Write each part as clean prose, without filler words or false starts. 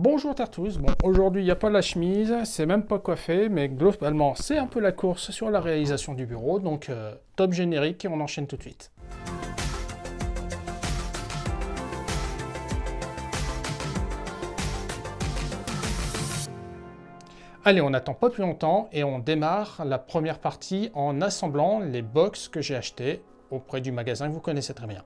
Bonjour Tartus, bon aujourd'hui il n'y a pas la chemise, c'est même pas coiffé, mais globalement c'est un peu la course sur la réalisation du bureau, donc top générique et on enchaîne tout de suite. Allez, on n'attend pas plus longtemps et on démarre la première partie en assemblant les box que j'ai achetées auprès du magasin que vous connaissez très bien.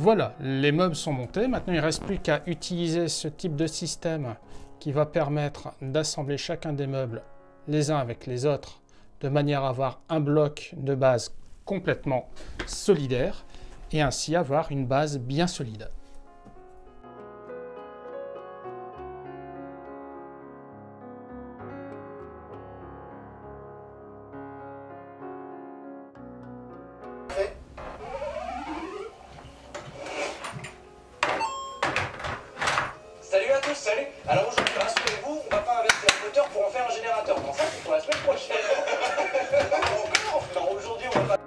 Voilà, les meubles sont montés. Maintenant, il ne reste plus qu'à utiliser ce type de système qui va permettre d'assembler chacun des meubles les uns avec les autres de manière à avoir un bloc de base complètement solidaire et ainsi avoir une base bien solide. Alors aujourd'hui, rassurez-vous, on va pas investir un moteur pour en faire un générateur. Dans ça, c'est pour la semaine prochaine. Non, aujourd'hui, on va pas...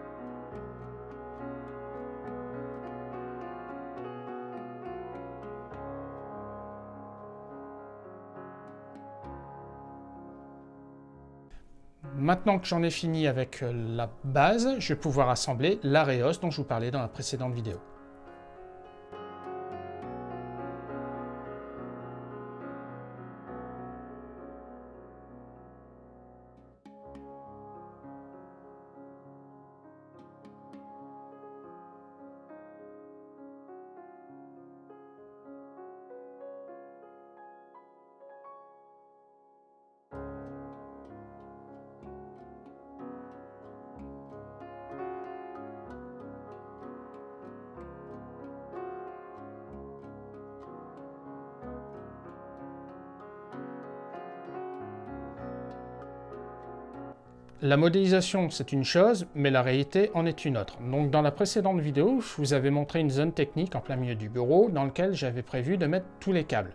Maintenant que j'en ai fini avec la base, je vais pouvoir assembler l'Aréos dont je vous parlais dans la précédente vidéo. La modélisation, c'est une chose, mais la réalité en est une autre. Donc dans la précédente vidéo, je vous avais montré une zone technique en plein milieu du bureau dans laquelle j'avais prévu de mettre tous les câbles.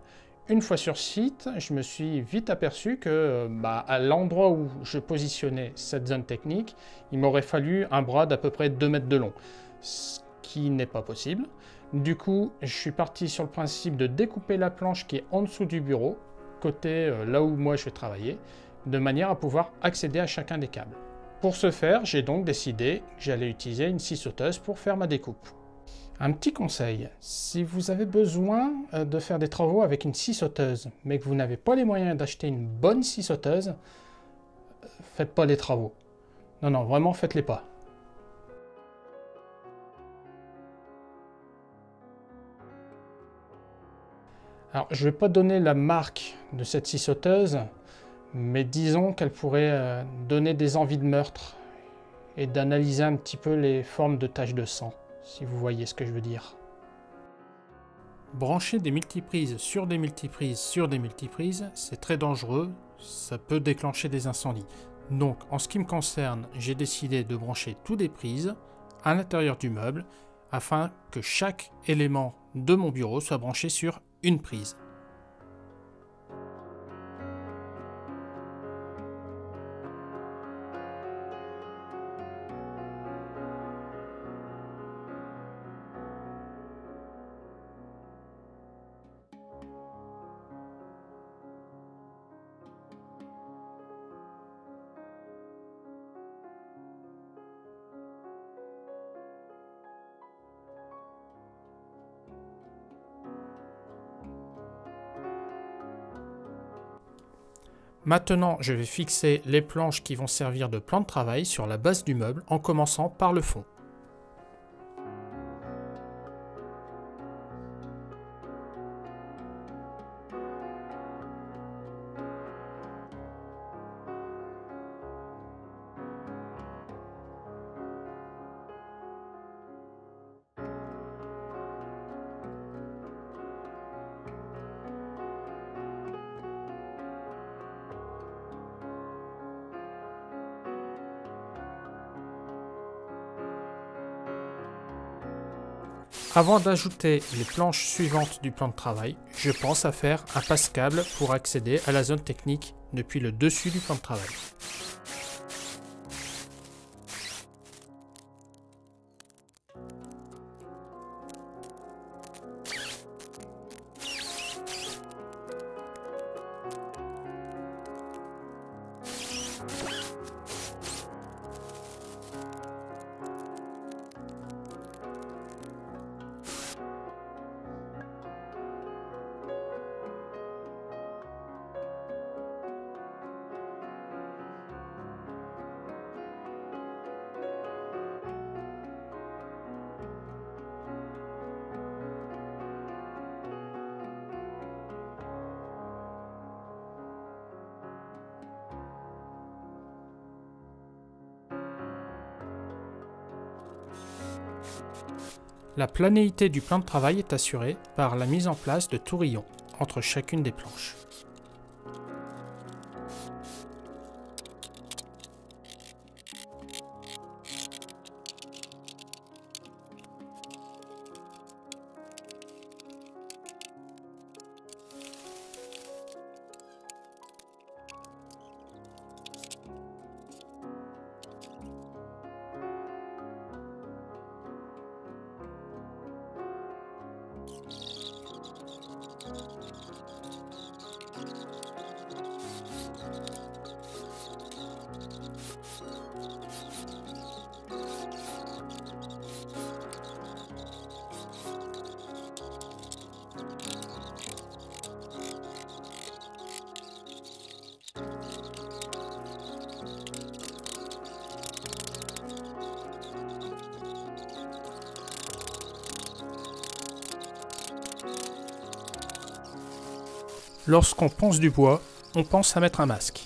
Une fois sur site, je me suis vite aperçu que à l'endroit où je positionnais cette zone technique, il m'aurait fallu un bras d'à peu près 2 mètres de long, ce qui n'est pas possible. Du coup, je suis parti sur le principe de découper la planche qui est en dessous du bureau, côté là où moi je vais travailler, de manière à pouvoir accéder à chacun des câbles. Pour ce faire, j'ai donc décidé que j'allais utiliser une scie sauteuse pour faire ma découpe. Un petit conseil, si vous avez besoin de faire des travaux avec une scie sauteuse, mais que vous n'avez pas les moyens d'acheter une bonne scie sauteuse, faites pas les travaux. Non, non, vraiment, faites-les pas. Alors, je ne vais pas donner la marque de cette scie sauteuse, mais disons qu'elle pourrait donner des envies de meurtre et d'analyser un petit peu les formes de taches de sang, si vous voyez ce que je veux dire. Brancher des multiprises sur des multiprises sur des multiprises, c'est très dangereux, ça peut déclencher des incendies. Donc en ce qui me concerne, j'ai décidé de brancher toutes les prises à l'intérieur du meuble afin que chaque élément de mon bureau soit branché sur une prise. Maintenant, je vais fixer les planches qui vont servir de plan de travail sur la base du meuble en commençant par le fond. Avant d'ajouter les planches suivantes du plan de travail, je pense à faire un passe-câble pour accéder à la zone technique depuis le dessus du plan de travail. La planéité du plan de travail est assurée par la mise en place de tourillons entre chacune des planches. Lorsqu'on ponce du bois, on pense à mettre un masque.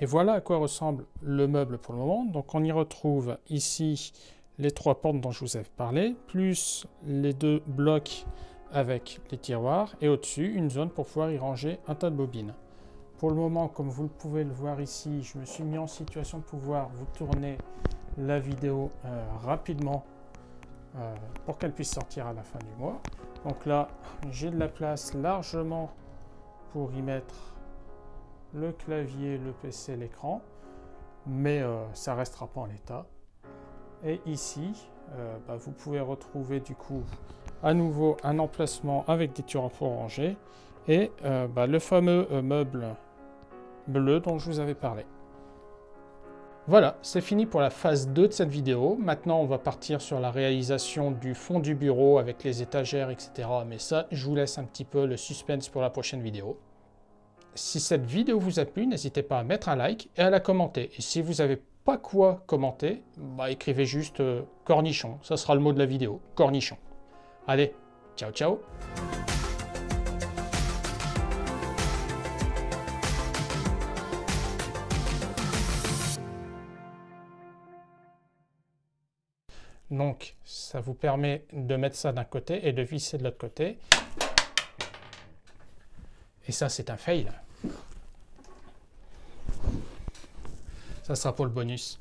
Et voilà à quoi ressemble le meuble pour le moment. Donc on y retrouve ici les trois portes dont je vous ai parlé, plus les deux blocs avec les tiroirs, et au-dessus une zone pour pouvoir y ranger un tas de bobines. Pour le moment, comme vous pouvez le voir ici, je me suis mis en situation de pouvoir vous tourner la vidéo rapidement pour qu'elle puisse sortir à la fin du mois. Donc là, j'ai de la place largement pour y mettre le clavier, le PC, l'écran, mais ça restera pas en état. Et ici, vous pouvez retrouver du coup à nouveau un emplacement avec des tiroirs pour ranger et le fameux meuble bleu dont je vous avais parlé. Voilà, c'est fini pour la phase 2 de cette vidéo. Maintenant, on va partir sur la réalisation du fond du bureau avec les étagères, etc. Mais ça, je vous laisse un petit peu le suspense pour la prochaine vidéo. Si cette vidéo vous a plu, n'hésitez pas à mettre un like et à la commenter. Et si vous n'avez pas quoi commenter, écrivez juste cornichon. Ça sera le mot de la vidéo, cornichon. Allez, ciao ciao. Donc, ça vous permet de mettre ça d'un côté et de visser de l'autre côté. Et ça, c'est un fail. Ça sera pour le bonus.